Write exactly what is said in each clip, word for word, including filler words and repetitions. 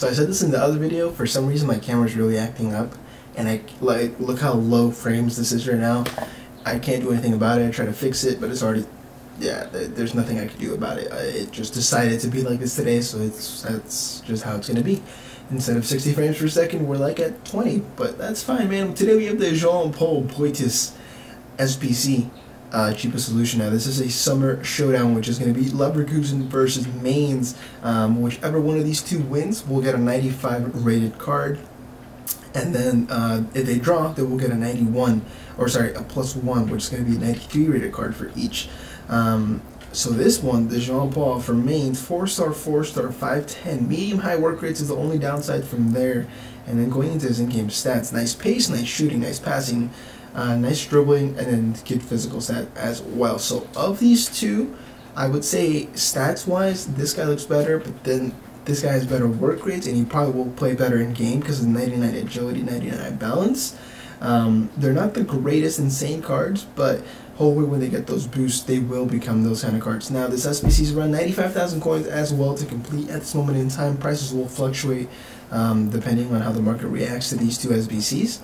So I said this in the other video, for some reason my camera's really acting up, and I, like, look how low frames this is right now. I can't do anything about it. I try to fix it, but it's already, yeah, there's nothing I can do about it. It just decided to be like this today, so it's that's just how it's going to be. Instead of sixty frames per second, we're like at twenty, but that's fine, man. Today we have the Jean Paul Boetius S B C uh, cheapest solution. Now, this is a summer showdown, which is going to be Leverkusen versus Mainz. Um, whichever one of these two wins, we'll get a ninety-five rated card. And then uh, if they draw, they will get a ninety-one, or sorry, a plus one, which is going to be a ninety-three rated card for each. Um, so this one, the Jean Paul for Mainz, four star, four star, five ten, medium high work rates is the only downside from there. And then going into his in-game stats, nice pace, nice shooting, nice passing, uh, nice dribbling, and then good physical stat as well. So of these two, I would say stats-wise, this guy looks better, but then this guy has better work rates, and he probably will play better in game because of ninety-nine agility, ninety-nine balance. Um, they're not the greatest insane cards, but hopefully when they get those boosts, they will become those kind of cards. Now, this S B C is around ninety-five thousand coins as well to complete at this moment in time. Prices will fluctuate um, depending on how the market reacts to these two S B Cs.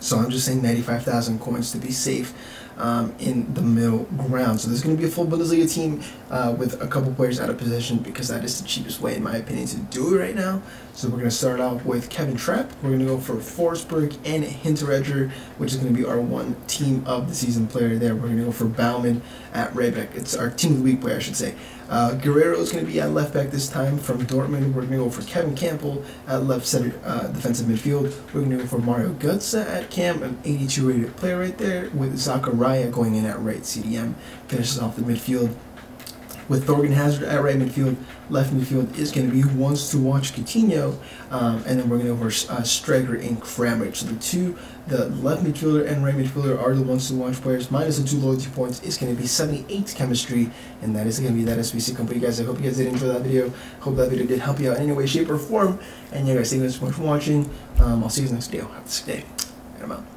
So I'm just saying ninety-five thousand coins to be safe um, in the middle ground. So there's going to be a full Bundesliga team uh, with a couple players out of position because that is the cheapest way, in my opinion, to do it right now. So we're going to start off with Kevin Trapp. We're going to go for Forsberg and Hinteredger, which is going to be our one team of the season player there. We're going to go for Bauman at Raybeck. It's our team of the week player, I should say. Uh, Guerrero is going to be at left back this time from Dortmund. We're going to go for Kevin Campbell at left center uh, defensive midfield. We're going to go for Mario Götze at Cam, an eighty-two rated player right there, with Saka going in at right C D M. Finishes off the midfield with Thorgan Hazard at right midfield. Left midfield is going to be who wants to watch Coutinho, um, and then we're going to go over uh, Stregger and Kramaric. So the two, the left midfielder and right midfielder, are the ones to watch players. Minus the two loyalty points is going to be seventy-eight chemistry, and that is going to be that S B C complete, guys. I hope you guys did enjoy that video. Hope that video did help you out in any way, shape, or form. And yeah, guys, thank you guys so much for watching. Um, I'll see you guys next video. Have a sick day, and I'm out.